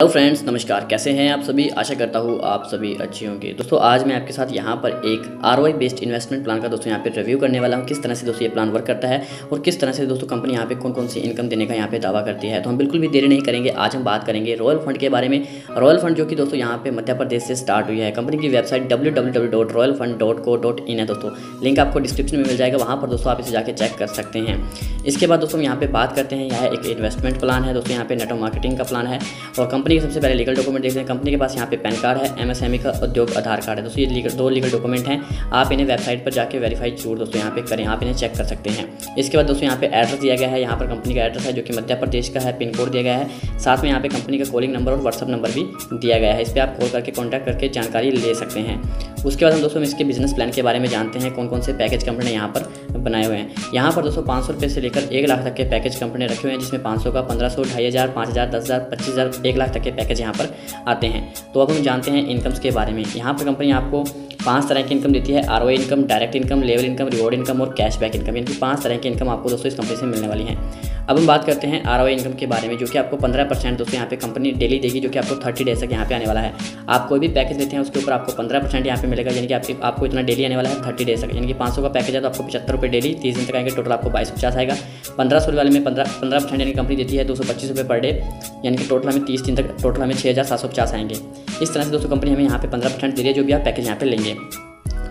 Hello friends, नमस्कार। कैसे हैं आप सभी? आशा करता हूँ आप सभी अच्छे होंगे। दोस्तों, आज मैं आपके साथ यहाँ पर एक आरओआई बेस्ड इन्वेस्टमेंट प्लान का दोस्तों यहाँ पे रिव्यू करने वाला हूँ। किस तरह से दोस्तों ये प्लान वर्क करता है और किस तरह से दोस्तों कंपनी यहाँ पे कौन कौन सी इनकम देने का यहाँ पे दावा करती है। तो हम बिल्कुल भी देरी नहीं करेंगे। आज हम बात करेंगे रॉयल फंड के बारे में। रॉयल फंड जो कि दोस्तों यहाँ पे मध्य प्रदेश से स्टार्ट हुई है। कंपनी की वेबसाइट www.royalfund.co.in है दोस्तों। लिंक आपको डिस्क्रिप्शन में मिल जाएगा, वहाँ पर दोस्तों आप इसे जाके चेक कर सकते हैं। इसके बाद दोस्तों यहाँ पे बात करते हैं, यह एक इन्वेस्टमेंट प्लान है दोस्तों। यहाँ पे नेटवर्क मार्केटिंग का प्लान है और कंपनी के सबसे पहले लीगल डॉक्यूमेंट देखते हैं। कंपनी के पास यहाँ पे पैन कार्ड है, एमएसएमई का उद्योग आधार कार्ड है दोस्तों। ये दो लीगल डॉक्यूमेंट हैं। आप इन्हें वेबसाइट पर जाके वेरीफाई जरूर दोस्तों यहाँ पे करें, आप इन्हें चेक कर सकते हैं। इसके बाद दोस्तों यहाँ पे एड्रेस दिया गया है, यहाँ पर कंपनी का एड्रेस है जो कि मध्य प्रदेश का है। पिन कोड दिया गया है, साथ में यहाँ पे कंपनी का कॉलिंग नंबर और व्हाट्सअप नंबर भी दिया गया है। इस पर आप कॉल करके कॉन्टैक्ट करके जानकारी ले सकते हैं। उसके बाद हम दोस्तों इसके बिजनेस प्लान के बारे में जानते हैं, कौन कौन से पैकेज कंपनी ने यहाँ पर बनाए हुए हैं। यहाँ पर दोस्तों 500 रुपये से लेकर 1 लाख तक के पैकेज कंपनी ने रखे हुए हैं, जिसमें 500 का, 1500, 2500, 5000, 10,000, 25,000, 1 लाख तक के पैकेज यहाँ पर आते हैं। तो अब हम जानते हैं इनकम्स के बारे में। यहाँ पर कंपनी आपको 5 तरह की इनकम देती है। ROI income, direct income, level income, reward income और कैशबैक इनकम। इनकी 5 तरह की इनकम आपको दोस्तों इस कंपनी से मिलने वाली है। अब हम बात करते हैं आरओआई इनकम के बारे में, जो कि आपको 15% दोस्तों यहाँ पे कंपनी डेली देगी, जो कि आपको 30 डेज तक यहाँ पे आने वाला है। आप कोई भी पैकेज देते हैं उसके ऊपर आपको 15% यहाँ पे मिलेगा, यानी कि आपको इतना डेली आने वाला है 30 डेज तक। यानी कि 500 का पैकेज है तो आपको 75 रुपये डेली 30 दिन तक आएंगे, टोटल आपको 2250 आएगा। 1500 वाले में 15% यानी कंपनी देती है 225 रुपये पर डे, यानी कि टोटल हमें 30 दिन तक टोटल हमें 6750 आएंगे। इस तरह से दोस्तों कंपनी हमें यहाँ पे 15% दे रही है, जो भी आप पैकेज यहाँ पे लेंगे।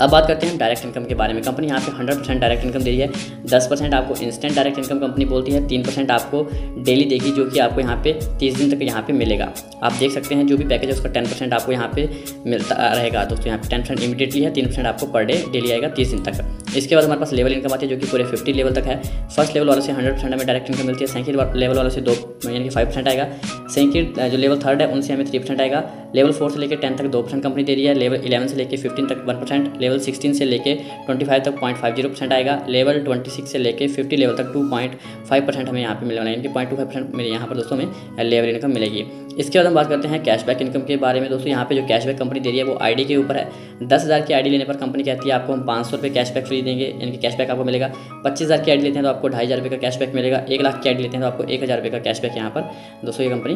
अब बात करते हैं डायरेक्ट इनकम के बारे में। कंपनी यहाँ पे 100% डायरेक्ट इनकम दे रही है। 10% आपको इंस्टेंट डायरेक्ट इनकम कंपनी बोलती है, 3% आपको डेली देगी, जो कि आपको यहाँ पे 30 दिन तक यहाँ पे मिलेगा। आप देख सकते हैं जो भी पैकेज है उसका 10% आपको यहाँ पे मिलता रहेगा दोस्तों। यहाँ पे 10% इमीडिएटली है, 3% आपको पर डे डेली आएगा 30 दिन तक। इसके बाद हमारे पास लेवल इनकम आती है, जो कि पूरे 50 लेवल तक है। फर्स्ट लेवल वालों से 100% हमें डायरेक्ट इनकम मिलती है, सेकंड लेवल वालों से 2 यानी कि 5% आएगा। सेकंड जो लेवल थर्ड है उनसे हमें 3% आएगा। लेवल 4 से लेकर 10 तक 2% कंपनी दे रही है। लेवल 11 से लेकर 15 तक 1%, लेवल 16 से लेके 25 तक 0.50% आएगा। लेवल 26 से लेके 50 लेवल तक 2.5% हमें यहाँ पे मिलने वाला है, यानी कि 0.25% मेरे यहाँ पर दोस्तों हमें लेवल इनकम मिलेगी। इसके बाद हम बात करते हैं कैशबैक इनकम के बारे में। दोस्तों यहाँ पे जो कैशबैक कंपनी दे रही है वो आईडी के ऊपर है। 10,000 की आईडी लेने पर कंपनी कहती है आपको हम 500 रुपये कैशबैक फ्री देंगे, यानी कि कैशबैक आपको मिलेगा। 25,000 की आईडी लेते हैं तो आपको 2,500 रुपये का कैशबैक मिलेगा। 1 लाख की आईडी लेते हैं तो आपको 1,000 रुपये का कैशबैक यहाँ पर दोस्तों ये कंपनी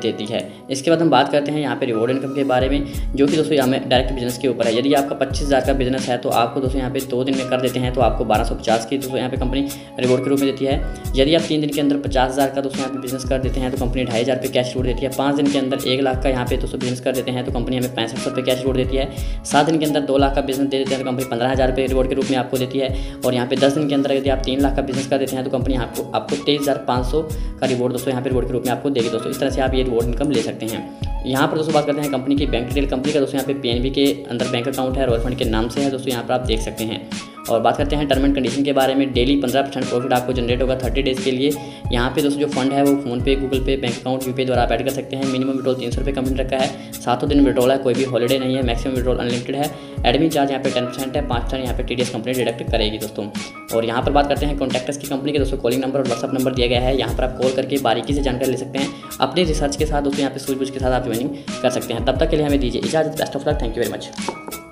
देती है। इसके बाद हम बात करते हैं यहाँ पर रिवॉर्ड इनकम के बारे में, जो कि दोस्तों हमें डायरेक्ट बिजनेस के ऊपर है। यदि आपका 25,000 का बिजनेस है तो आपको दोस्तों यहाँ पे 2 दिन में कर देते हैं, तो आपको 1250 की दोस्तों यहाँ पे कंपनी रिवॉर्ड के रूप में देती है। यदि आप 3 दिन के अंदर 50,000 का दोस्तों यहाँ पे बिजनेस कर देते हैं तो कंपनी 2,500 पे कैश रिवॉर्ड देती है। 5 दिन के अंदर 1 लाख का यहाँ पे दोस्तों बिजनेस कर देते हैं तो कंपनी हमें 6500 रुपये कैश रिवॉर्ड देती है। 7 दिन के अंदर 2 लाख का बिजनेस दे देते हैं तो कंपनी 15,000 रुपये रिवॉर्ड के रूप में आपको देती है। और यहाँ पे 10 दिन के अंदर यदि आप 3 लाख का बिजनेस कर देते हैं तो कंपनी आपको 23,500 का रिवॉर्ड दोस्तों यहाँ पे रिवॉर्ड के रूप में आपको देगी दोस्तों। इस तरह से आप ये रिवॉर्ड इनकम ले सकते हैं। यहाँ पर दोस्तों बात करते हैं कंपनी की बैंक डिटेल। कंपनी का दोस्तों यहाँ पे पीएनबी के अंदर बैंक अकाउंट है, रॉयल फंड के नाम से है दोस्तों, यहाँ पर आप देख सकते हैं। और बात करते हैं टर्म एंड कंडीशन के बारे में। डेली 15% प्रॉफिट आपको जनरेट होगा 30 डेज के लिए। यहाँ पे दोस्तों जो फंड है वो PhonePe, Google pay, bank account, UPI द्वारा आप ऐड कर सकते हैं। मिनिमम विड्रॉल 300 रुपये कंपनी रखा है। 7 दिन विड्रॉल है, कोई भी हॉलीडे नहीं है। मैक्सिमम विड्रॉल अनलिमिटेड है। एडमिन चार्ज यहाँ पे 10% है, 5% यहाँ पे टीडीएस कंपनी डिडक्ट करेगी दोस्तों। और यहाँ पर बात करते हैं कॉन्टैक्ट्स की। कंपनी के दोस्तों कॉलिंग नंबर और व्हाट्सअप नंबर दिया गया है, यहाँ पर आप कॉल करके बारीकी से जानकारी ले सकते हैं। अपने रिसर्च के साथ दोस्तों यहाँ पे सूझबूझ के साथ आप ज्वाइनिंग कर सकते हैं। तब तक के लिए हमें दीजिए इजाजत। Best of luck. Thank you very much.